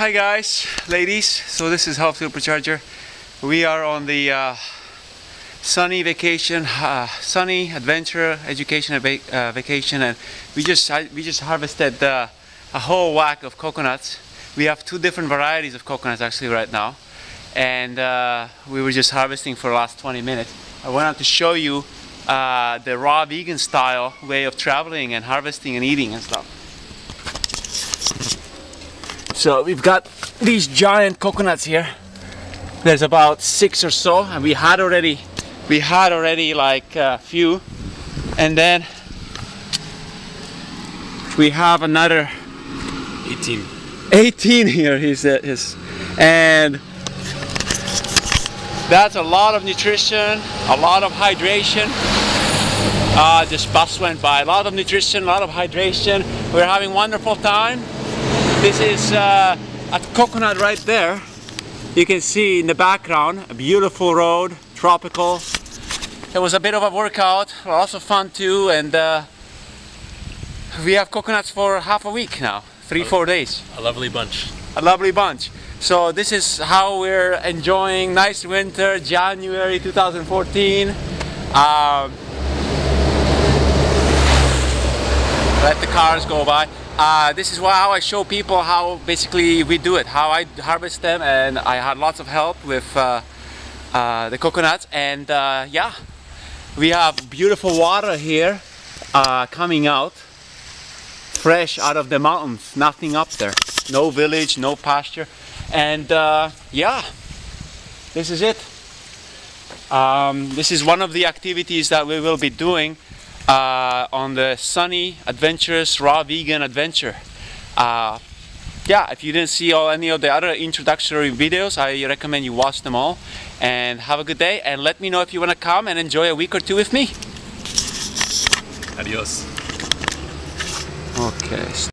Hi guys, ladies. So this is Health Supercharger. We are on the sunny vacation, sunny adventure education vacation, and we just harvested a whole whack of coconuts. We have two different varieties of coconuts actually right now, and we were just harvesting for the last 20 minutes. I wanted to show you the raw vegan style way of traveling and harvesting and eating and stuff. So we've got these giant coconuts here. There's about 6 or so, and we had already like a few, and then we have another 18 here. He said, and that's a lot of nutrition, a lot of hydration. This bus went by. A lot of nutrition, a lot of hydration. We're having a wonderful time. This is a coconut right there. You can see in the background, a beautiful road, tropical. It was a bit of a workout, lots of fun too, and we have coconuts for half a week now, 3-4 days. A lovely bunch. A lovely bunch. So this is how we're enjoying nice winter, January 2014. Let the cars go by. This is how I show people how basically we do it, how I harvest them, and I had lots of help with the coconuts, and yeah, we have beautiful water here coming out, fresh out of the mountains, nothing up there, no village, no pasture, and yeah, this is it. This is one of the activities that we will be doing on the sunny, adventurous, raw vegan adventure. Yeah, if you didn't see any of the other introductory videos, I recommend you watch them all, and have a good day, and let me know if you want to come and enjoy a week or two with me. Adios. Okay.